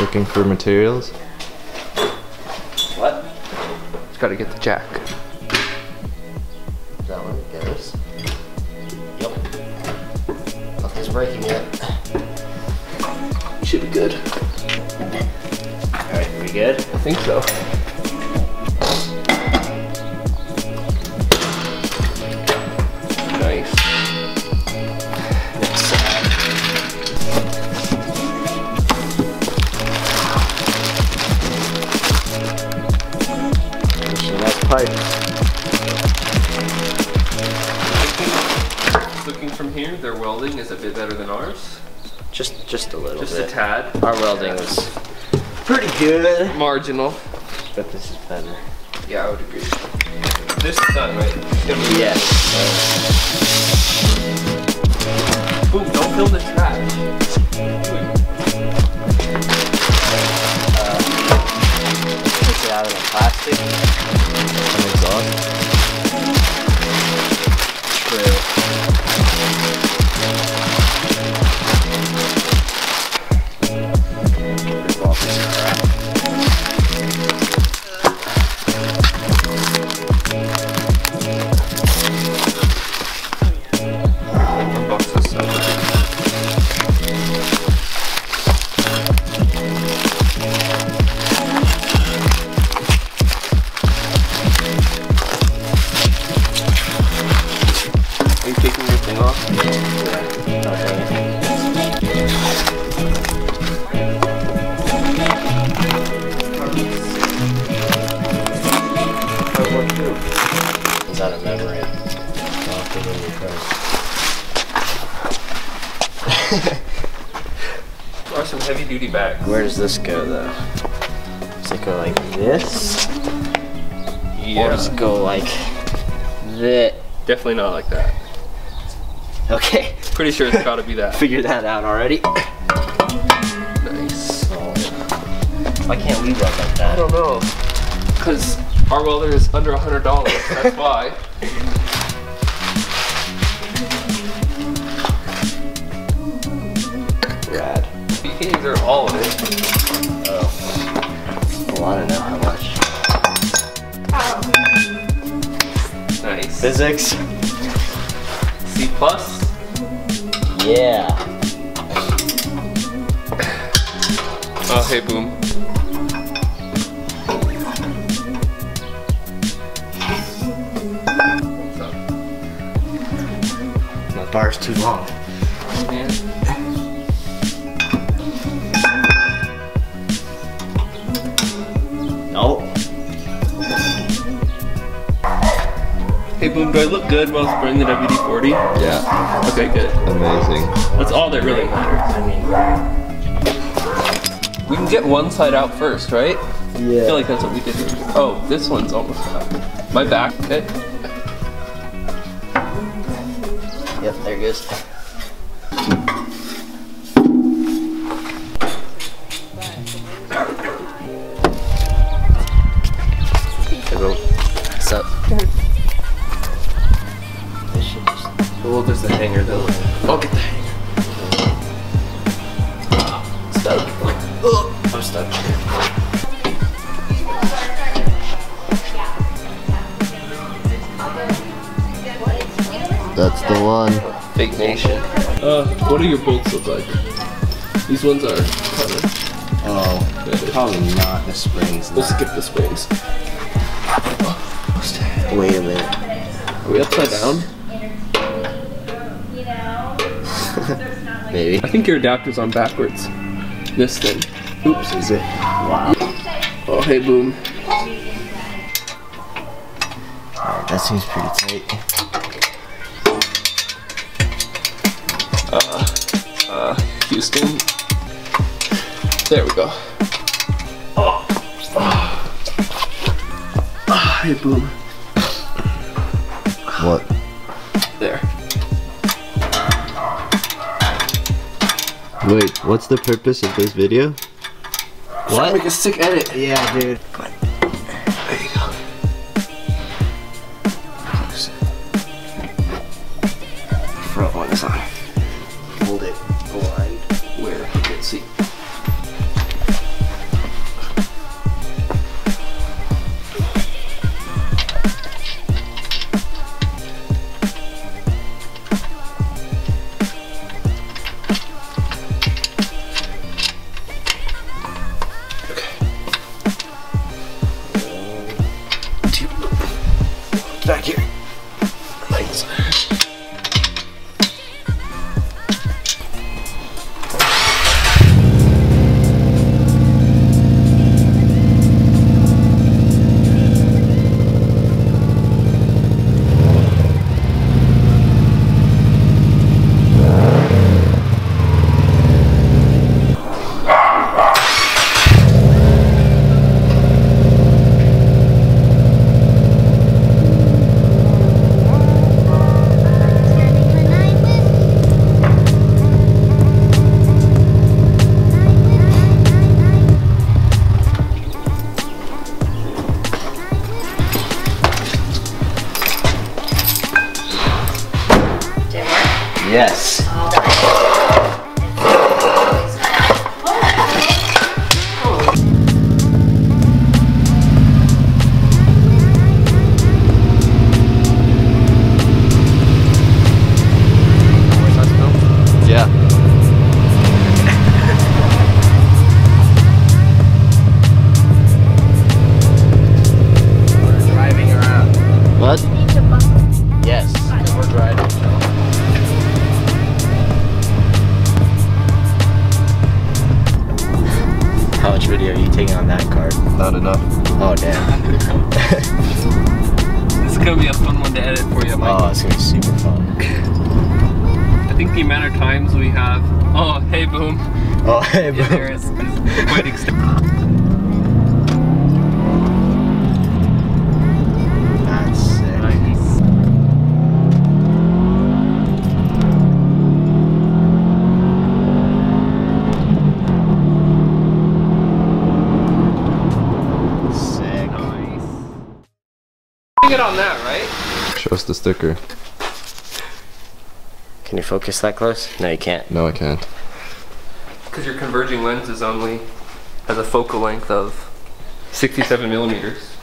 looking for materials. What? Just gotta get the jack. Is that where it goes? Yep. Nothing's breaking yet. Should be good. Alright, are we good? I think so. Pipe. Looking from here, their welding is a bit better than ours. Just a little bit. Just a tad. Our welding was pretty good. Marginal. But this is better. Yeah, I would agree. This is done, right? Yes. Boom, don't fill the trash. Take it out of the plastic. True. Are some heavy duty bags. Where does this go though? Does it go like this? Yeah. Or does it go like that? Definitely not like that. Okay. Pretty sure it's gotta be that. Figured that out already. Nice. Why can't we weld like that? I don't know. Cause our welder is under $100, that's why. These are all of it. Oh, I want to know how much. Oh. Nice. Physics. C plus. Yeah. Oh, hey, boom. What's up? My bar's too long. Yeah. Hey Boom, do I look good while spraying the WD-40? Yeah. Okay, good. Amazing. That's all that really matters. We can get one side out first, right? Yeah. I feel like that's what we did. Oh, this one's almost out. My back, okay. Yep, there it goes. Hey Boom. What's up? Well, there's the hanger though. I'll get the hanger. Stuck. Oh, I'm stuck. That's the one. Big Nation. What do your bolts look like? These ones are covered. Oh, good. Probably not the springs. We'll skip the springs. Wait a minute. Are we upside down? Maybe. I think your adapter's on backwards. This thing. Oops. Is it? Wow. Oh, hey, Boom. Alright, that seems pretty tight. Houston. There we go. Oh. Oh, hey, Boom. What? There. Wait, what's the purpose of this video? What? Make a sick edit. Yeah, dude. Come on. There you go. Close it. Front one is on. Hold it. Blind. Where? I can't see. video you taking on that card? Not enough. Oh damn. This is gonna be a fun one to edit for you, Mike. Oh, it's gonna be super fun. I think the amount of times we have. Oh, hey, boom. Oh, hey, boom. There is quite extensive. On that, right? Show us the sticker. Can you focus that close? No, you can't. No, I can't. Because your converging lens is only has a focal length of 67 millimeters.